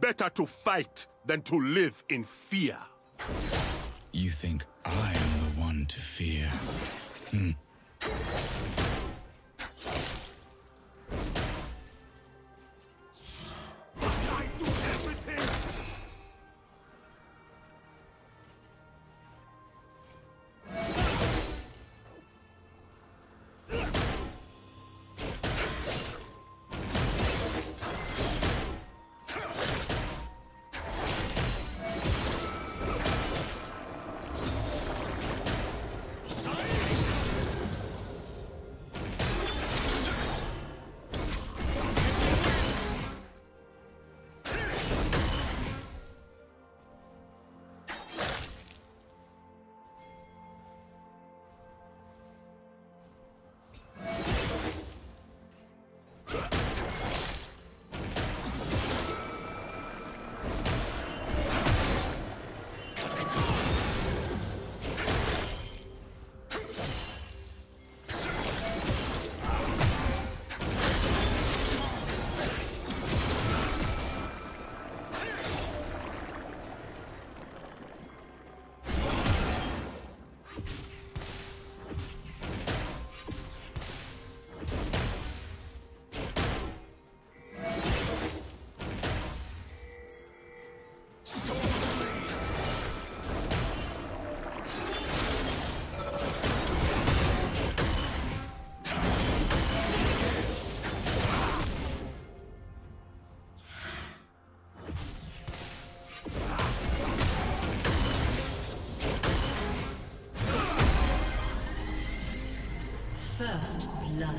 Better to fight than to live in fear. You think I am the one to fear? First blood.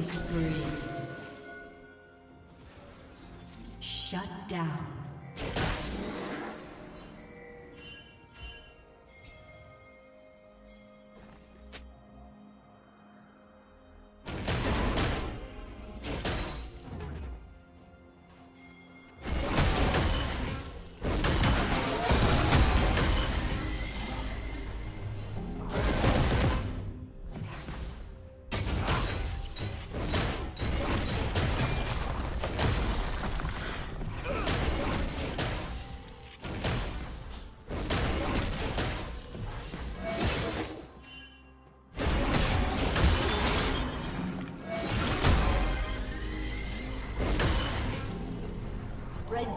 Killing spree. Shut down. Red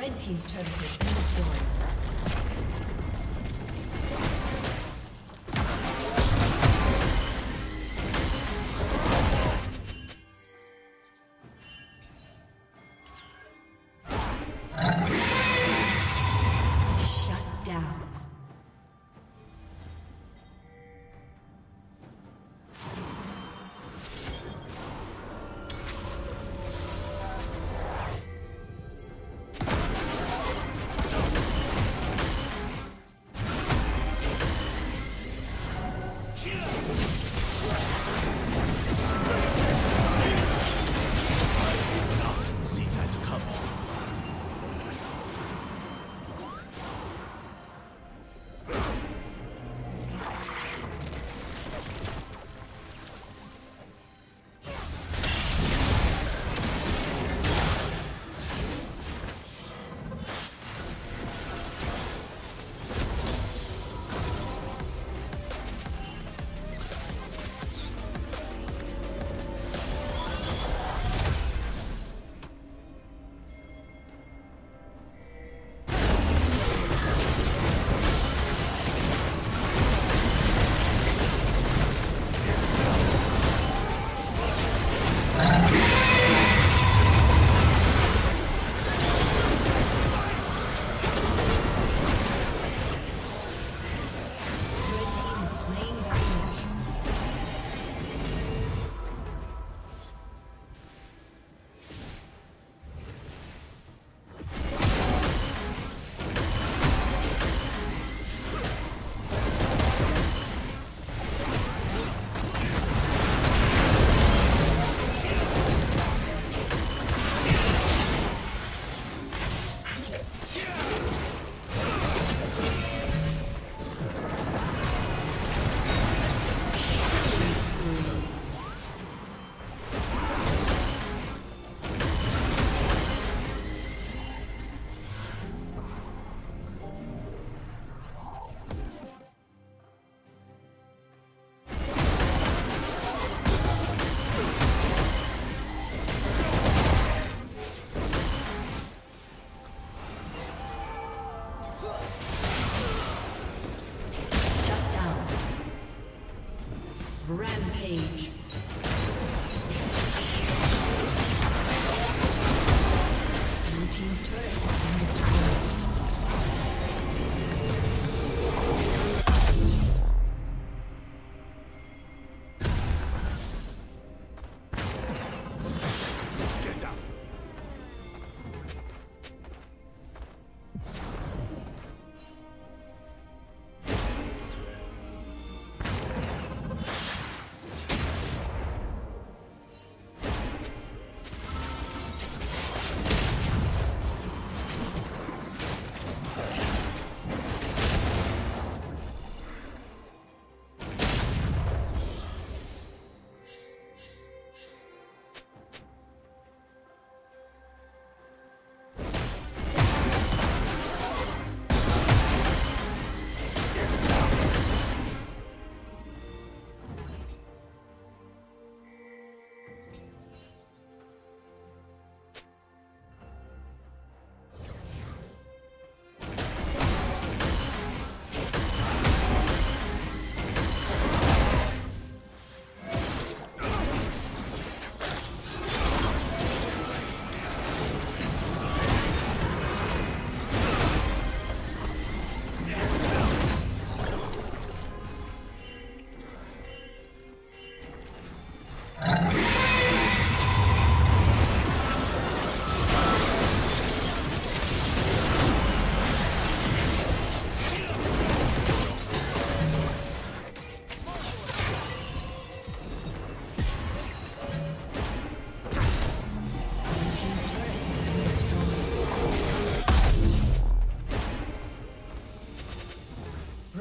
Red team's turret has been destroyed.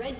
Red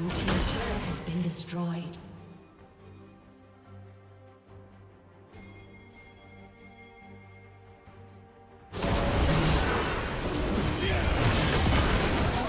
Blue team's turret has been destroyed. The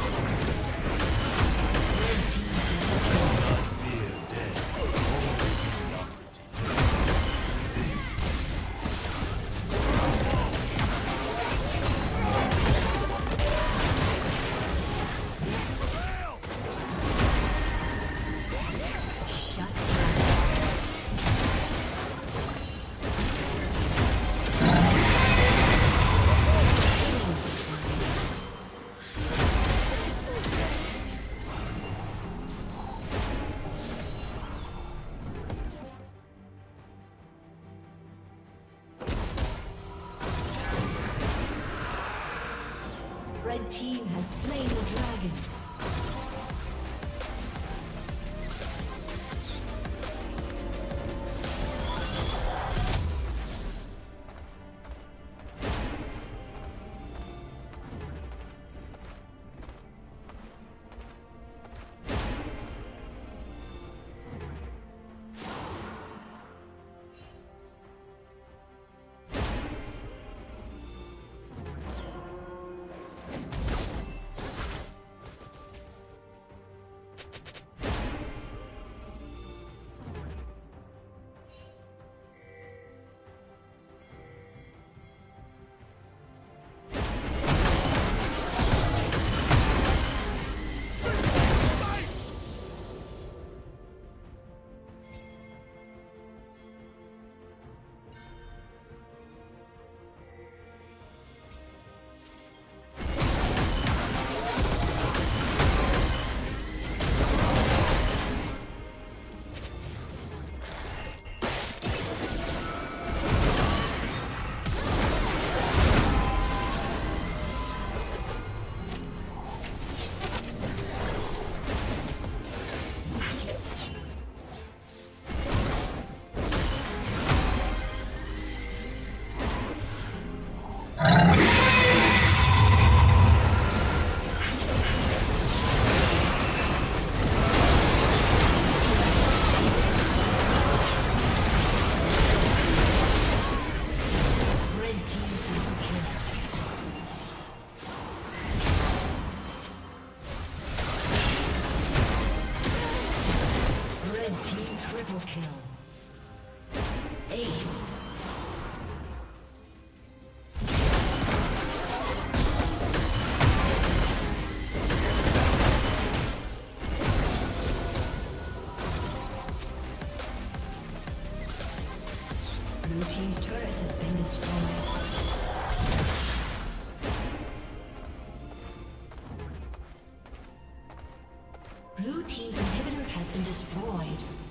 team has slain the dragon. Blue team's turret has been destroyed. Blue team's inhibitor has been destroyed.